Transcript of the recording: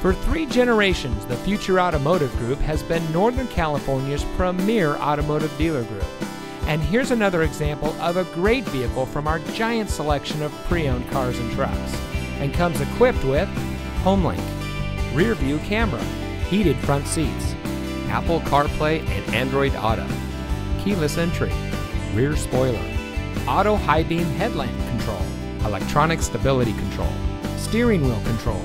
For 3 generations, the Future Automotive Group has been Northern California's premier automotive dealer group. And here's another example of a great vehicle from our giant selection of pre-owned cars and trucks. And comes equipped with HomeLink, rear view camera, heated front seats, Apple CarPlay and Android Auto, keyless entry, rear spoiler, auto high beam headlamp control, electronic stability control, steering wheel controls,